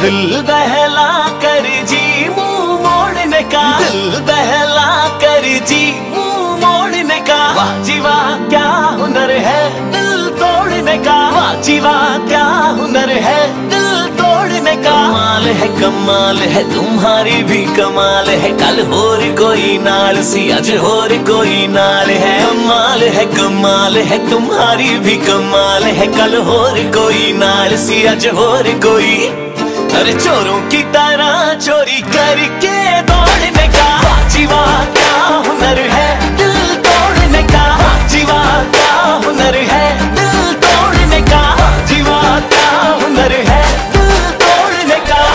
दिल बहला कर जी मुंह मोड़ने का, दिल बहला कर जी मुंह मोड़ने का। वाह जी वाह क्या हुनर है दिल तोड़ने का, वाह जी वाह क्या हुनर है दिल तोड़ने का। कमाल है तुम्हारी भी कमाल है, कल होर कोई नाल सी आज होर कोई नाल है। कमाल है तुम्हारी भी कमाल है, कल होर कोई नाल सी आज होर कोई। अरे चोरों की तरह चोरी करके दौड़ने का, जीवा क्या हुनर है दिल तोड़ने का, जीवा क्या हुनर है दिल तोड़ने का, जीवा क्या हुनर है दिल तोड़ने का।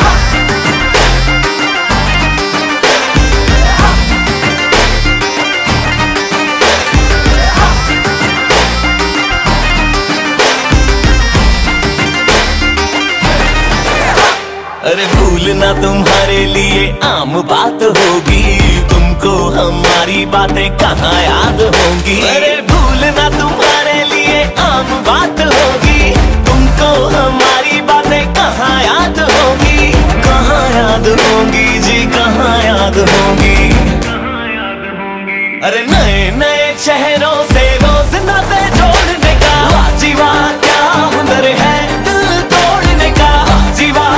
अरे भूल ना तुम्हारे लिए आम बात होगी, तुमको हमारी बातें कहाँ याद होंगी। अरे भूल ना तुम्हारे लिए आम बात होगी, तुमको हमारी बातें कहाँ याद होगी, कहाँ याद होंगी जी कहाँ याद होंगी। अरे नए नए चेहरों से रोज नाते जोड़ने का, जीवा क्या हुनर है दिल तोड़ने का, जीवा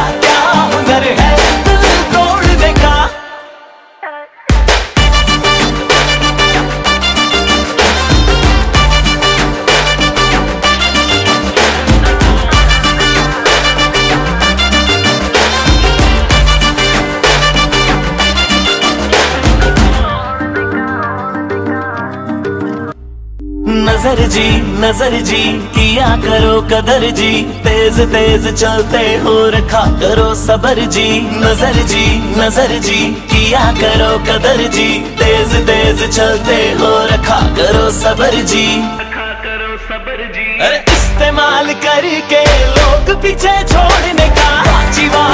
नजर जी किया करो कदर जी, तेज तेज चलते हो रखा करो सबर जी। नजर जी किया करो कदर जी, तेज तेज चलते हो रखा करो सबर जी। अरे इस्तेमाल करके लोग पीछे छोड़ने का, जीवा